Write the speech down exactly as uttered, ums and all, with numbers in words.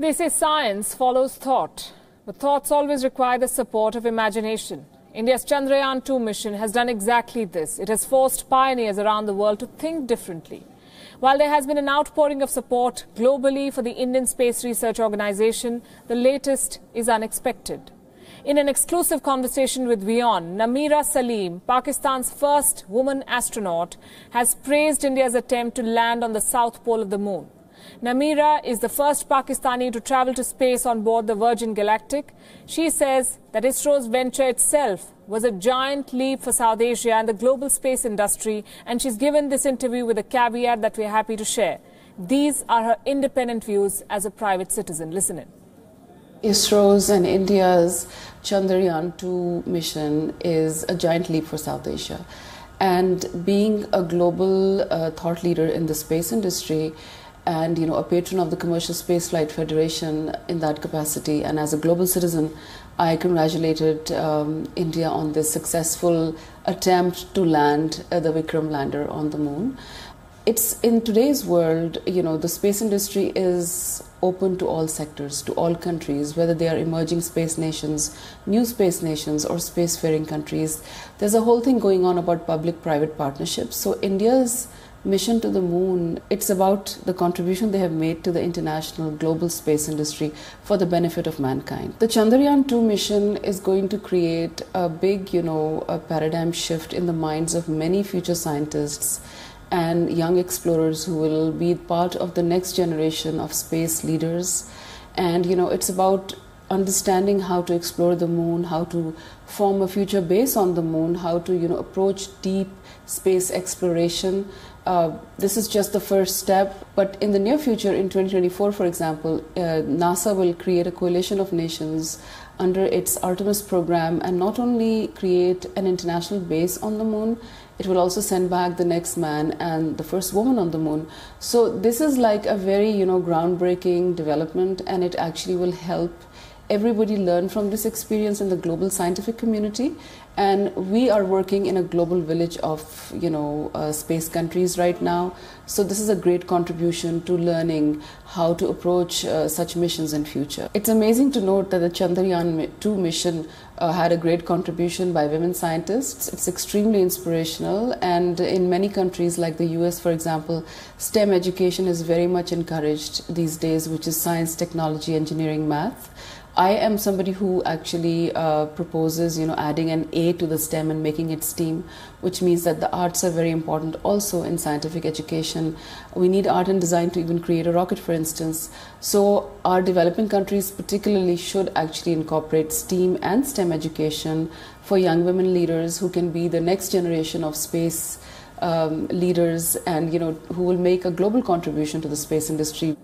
They say science follows thought, but thoughts always require the support of imagination. India's Chandrayaan two mission has done exactly this. It has forced pioneers around the world to think differently. While there has been an outpouring of support globally for the Indian Space Research Organization, the latest is unexpected. In an exclusive conversation with WION, Namira Salim, Pakistan's first woman astronaut, has praised India's attempt to land on the south pole of the moon. Namira is the first Pakistani to travel to space on board the Virgin Galactic. She says that ISRO's venture itself was a giant leap for South Asia and the global space industry, and she's given this interview with a caveat that we're happy to share. These are her independent views as a private citizen. Listen in. ISRO's and India's Chandrayaan two mission is a giant leap for South Asia. And being a global uh, thought leader in the space industry, and you know, a patron of the Commercial Spaceflight Federation in that capacity, and as a global citizen, I congratulated um, India on this successful attempt to land uh, the Vikram lander on the moon. It's in today's world, you know, the space industry is open to all sectors, to all countries, whether they are emerging space nations, new space nations, or spacefaring countries. There's a whole thing going on about public-private partnerships. So India's mission to the moon, it's about the contribution they have made to the international global space industry for the benefit of mankind. The Chandrayaan two mission is going to create a big, you know, a paradigm shift in the minds of many future scientists and young explorers who will be part of the next generation of space leaders. And, you know, it's about understanding how to explore the moon, how to form a future base on the moon, how to, you know, approach deep space exploration. Uh, this is just the first step, but in the near future, in twenty twenty-four, for example, uh, NASA will create a coalition of nations under its Artemis program and not only create an international base on the moon, it will also send back the next man and the first woman on the moon. So this is like a very, you know, groundbreaking development, and it actually will help everybody learn from this experience in the global scientific community. And we are working in a global village of, you know, uh, space countries right now. So this is a great contribution to learning how to approach uh, such missions in future. It's amazing to note that the Chandrayaan two mission uh, had a great contribution by women scientists. It's extremely inspirational, and in many countries like the U S, for example, STEM education is very much encouraged these days, which is science, technology, engineering, math. I am somebody who actually uh, proposes, you know, adding an A to the STEM and making it STEAM, which means that the arts are very important also in scientific education. We need art and design to even create a rocket, for instance. So our developing countries particularly should actually incorporate STEAM and STEM education for young women leaders who can be the next generation of space um, leaders and, you know, who will make a global contribution to the space industry.